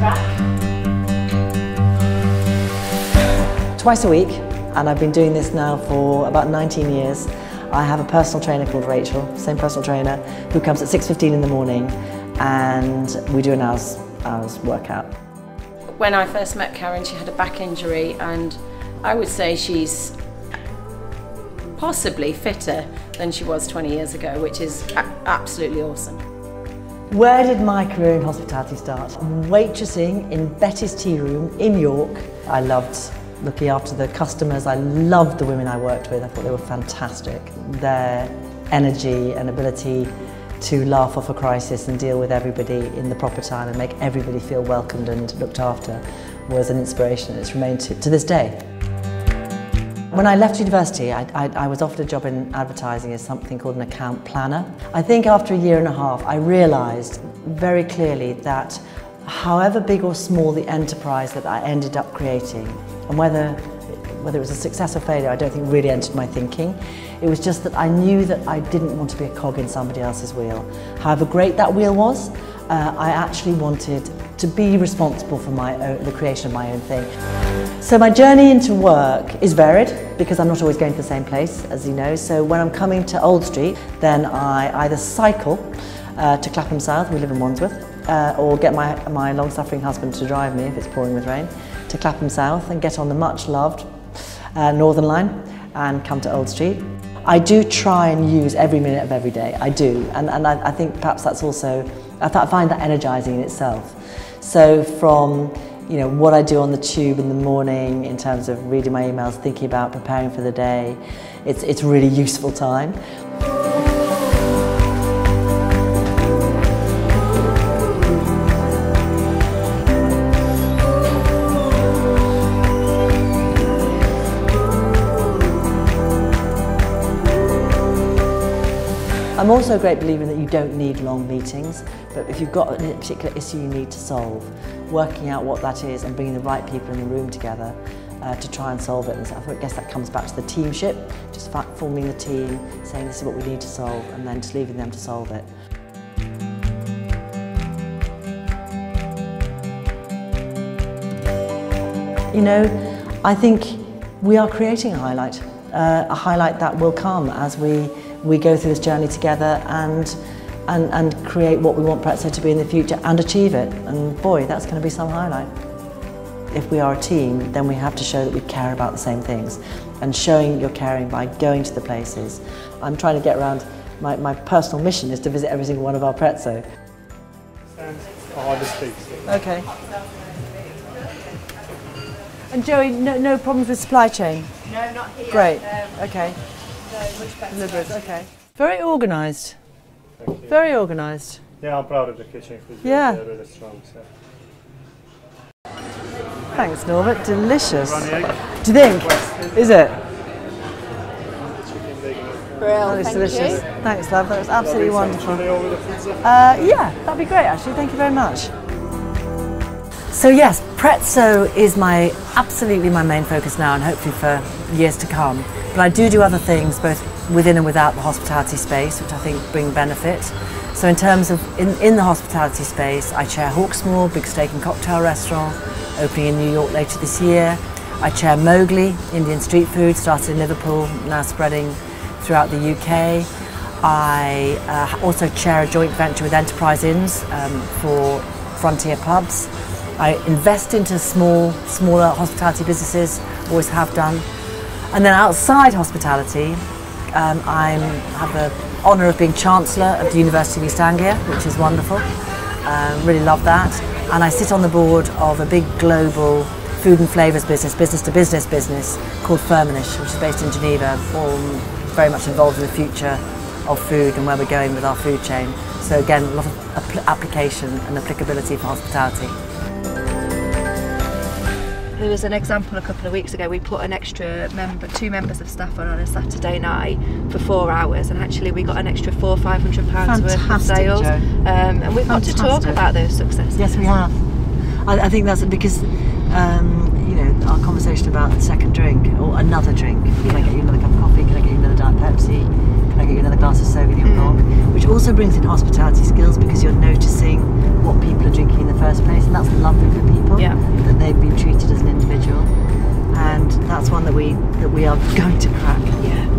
back. Twice a week, and I've been doing this now for about 19 years. I have a personal trainer called Rachel, same personal trainer, who comes at 6:15 in the morning, and we do an hour's workout. When I first met Karen, she had a back injury, and I would say she's possibly fitter than she was 20 years ago, which is absolutely awesome. Where did my career in hospitality start? Waitressing in Betty's Tea Room in York. I loved looking after the customers. I loved the women I worked with. I thought they were fantastic. Their energy and ability to laugh off a crisis and deal with everybody in the proper time and make everybody feel welcomed and looked after was an inspiration, and it's remained to this day. When I left university, I was offered a job in advertising as something called an account planner. I think after a year and a half, I realised very clearly that however big or small the enterprise that I ended up creating, and whether it was a success or failure, I don't think really entered my thinking. It was just that I knew that I didn't want to be a cog in somebody else's wheel. However great that wheel was, I actually wanted to be responsible for the creation of my own thing. So my journey into work is varied, because I'm not always going to the same place, as you know. So when I'm coming to Old Street, then I either cycle to Clapham South, we live in Wandsworth, or get my long-suffering husband to drive me, if it's pouring with rain, to Clapham South and get on the much-loved Northern Line and come to Old Street. I do try and use every minute of every day, I do, and I think perhaps that's also, I find that energising in itself. So from, you know, what I do on the tube in the morning in terms of reading my emails, thinking about preparing for the day, it's really useful time. I'm also a great believer in that you don't need long meetings, but if you've got a particular issue you need to solve, working out what that is and bringing the right people in the room together to try and solve it. And so I guess that comes back to the teamship, just forming the team, saying this is what we need to solve, and then just leaving them to solve it. You know, I think we are creating a highlight that will come as we go through this journey together and create what we want Prezzo to be in the future and achieve it. And boy, that's going to be some highlight. If we are a team, then we have to show that we care about the same things, and showing you're caring by going to the places. I'm trying to get around, my personal mission is to visit every single one of our Prezzo. Okay. And Joey, no problems with supply chain? No, not here. Great, okay. Deliberate, okay. Very organised. Very organised. Yeah, I'm proud of the kitchen. Yeah. They're really strong, so. Thanks, Norbert. Delicious. Do you think? Is it? That is delicious. Thanks, love. That was absolutely wonderful. Yeah, that'd be great, actually. Thank you very much. So yes, Prezzo is absolutely my main focus now, and hopefully for years to come. But I do other things both within and without the hospitality space, which I think bring benefit. So in terms of in the hospitality space, I chair Hawksmoor, big steak and cocktail restaurant, opening in New York later this year. I chair Mowgli, Indian street food, started in Liverpool, now spreading throughout the UK. I also chair a joint venture with Enterprise Inns for Frontier Pubs. I invest into smaller hospitality businesses, always have done. And then outside hospitality, I have the honour of being Chancellor of the University of East Anglia, which is wonderful. Really love that. And I sit on the board of a big global food and flavours business, business-to-business business, called Firmenich, which is based in Geneva, all very much involved in the future of food and where we're going with our food chain. So again, a lot of application and applicability for hospitality. There was an example a couple of weeks ago. We put an extra two members of staff on a Saturday night for 4 hours, and actually we got an extra £400-500 worth of sales. And we've got to talk about those successes. Yes, we have. I think that's because you know, our conversation about the second drink or another drink. Can I get you another cup of coffee? Can I get you another Diet Pepsi? Can I get you another glass of Sauvignon Blanc? Which also brings in hospitality skills, because you're noticing what people are drinking in the first place, and that's lovely. we are going to crack, yeah.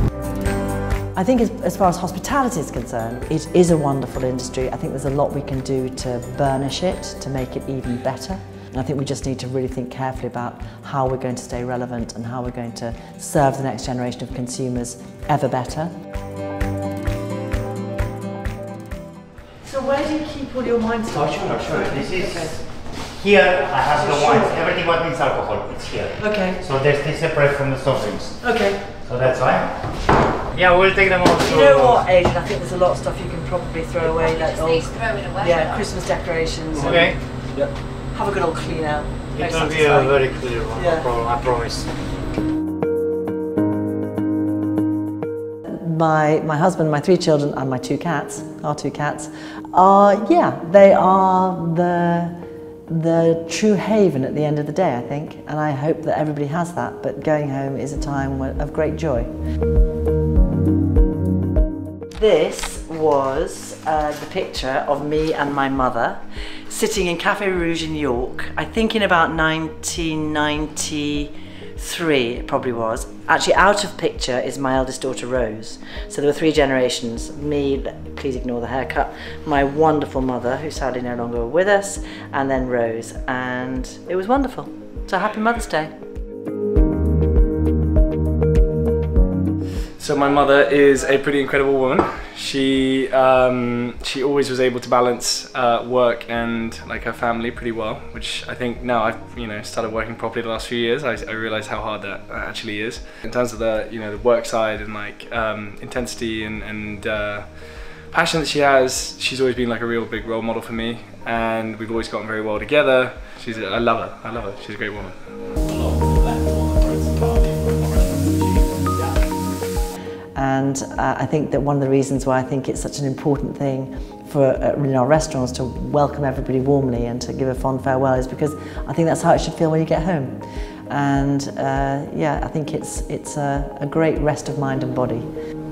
I think as far as hospitality is concerned, it is a wonderful industry. I think there's a lot we can do to burnish it, to make it even better. And I think we just need to really think carefully about how we're going to stay relevant and how we're going to serve the next generation of consumers ever better. So where do you keep all your wine stuff? Oh, sure, sure. This is... Here I have the wines. Everything what needs alcohol, it's here. Okay. So they separate from the soft drinks. Okay. So that's fine. Yeah, we'll take them all. You know what, Adrian, I think there's a lot of stuff you can probably throw away. That old, yeah, Christmas decorations. Okay. And yep. Have a good old clean out. It will be a very clear one, yeah. No problem, I promise. My husband, my three children, and my two cats, our two cats, are, yeah, they are the true haven at the end of the day, I think, and I hope that everybody has that, but going home is a time of great joy. This was the picture of me and my mother sitting in Café Rouge in York, I think in about 1993 it probably was. Actually, out of picture is my eldest daughter Rose. So there were three generations. Me, please ignore the haircut, my wonderful mother, who sadly no longer with us, and then Rose. And it was wonderful. So happy Mother's Day. So my mother is a pretty incredible woman. She always was able to balance work and like her family pretty well, which I think now I've started working properly the last few years. I realize how hard that actually is in terms of the the work side and like intensity and passion that she has. She's always been like a real big role model for me, and we've always gotten very well together. I love her. I love her. She's a great woman. And I think that one of the reasons why I think it's such an important thing for our restaurants to welcome everybody warmly and to give a fond farewell is because I think that's how it should feel when you get home. And yeah, I think it's a great rest of mind and body.